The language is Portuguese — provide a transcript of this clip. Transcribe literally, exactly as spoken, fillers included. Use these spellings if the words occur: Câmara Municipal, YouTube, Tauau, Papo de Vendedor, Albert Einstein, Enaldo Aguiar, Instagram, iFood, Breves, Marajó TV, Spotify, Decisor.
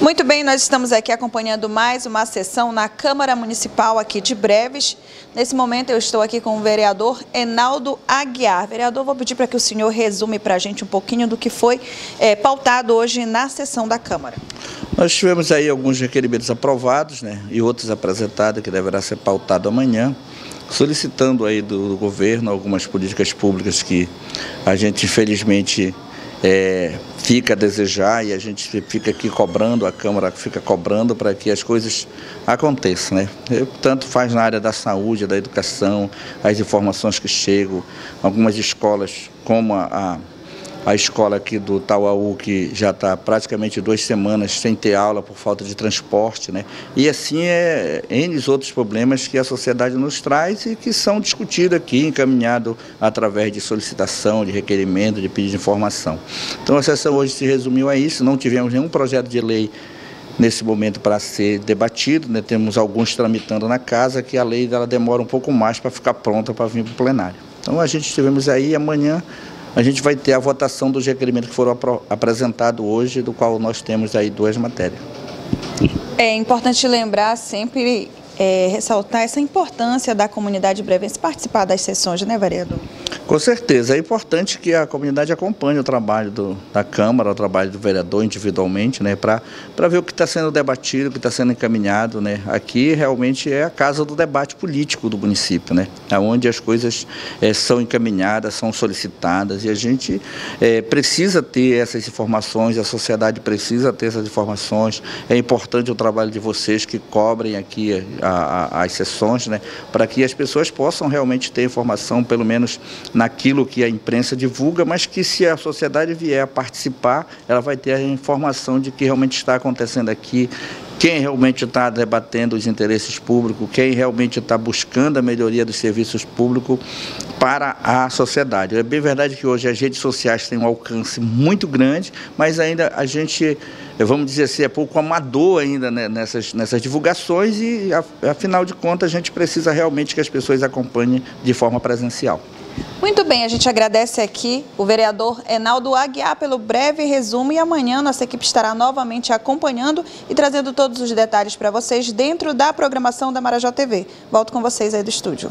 Muito bem, nós estamos aqui acompanhando mais uma sessão na Câmara Municipal aqui de Breves. Nesse momento eu estou aqui com o vereador Enaldo Aguiar. Vereador, vou pedir para que o senhor resume para a gente um pouquinho do que foi é, pautado hoje na sessão da Câmara. Nós tivemos aí alguns requerimentos aprovados, né, e outros apresentados que deverá ser pautado amanhã, solicitando aí do, do governo algumas políticas públicas que a gente infelizmente... É, fica a desejar, e a gente fica aqui cobrando, a Câmara fica cobrando para que as coisas aconteçam, né? Eu, tanto faz na área da saúde, da educação, as informações que chegam, algumas escolas, como a, a, a escola aqui do Tauau, que já está praticamente duas semanas sem ter aula por falta de transporte, né? E assim é N outros problemas que a sociedade nos traz e que são discutidos aqui, encaminhados através de solicitação, de requerimento, de pedido de informação. Então a sessão hoje se resumiu a isso, não tivemos nenhum projeto de lei nesse momento para ser debatido, né? Temos alguns tramitando na casa, que a lei ela demora um pouco mais para ficar pronta para vir para o plenário. Então a gente tivemos aí, amanhã a gente vai ter a votação dos requerimentos que foram apresentados hoje, do qual nós temos aí duas matérias. É importante lembrar sempre, é, ressaltar essa importância da comunidade brevense participar das sessões, né, vereador? Com certeza, é importante que a comunidade acompanhe o trabalho do, da Câmara, o trabalho do vereador individualmente, né, para ver o que está sendo debatido, o que está sendo encaminhado, né. Aqui realmente é a casa do debate político do município, né, onde as coisas é, são encaminhadas, são solicitadas, e a gente é, precisa ter essas informações, a sociedade precisa ter essas informações. É importante o trabalho de vocês que cobrem aqui a, a, as sessões, né, para que as pessoas possam realmente ter informação, pelo menos naquilo que a imprensa divulga, mas que se a sociedade vier a participar, ela vai ter a informação de que realmente está acontecendo aqui, quem realmente está debatendo os interesses públicos, quem realmente está buscando a melhoria dos serviços públicos para a sociedade. É bem verdade que hoje as redes sociais têm um alcance muito grande, mas ainda a gente, vamos dizer assim, é pouco amador ainda, né, nessas, nessas divulgações, e afinal de contas a gente precisa realmente que as pessoas acompanhem de forma presencial. Muito bem, a gente agradece aqui o vereador Enaldo Aguiar pelo breve resumo, e amanhã nossa equipe estará novamente acompanhando e trazendo todos os detalhes para vocês dentro da programação da Marajó T V. Volto com vocês aí do estúdio.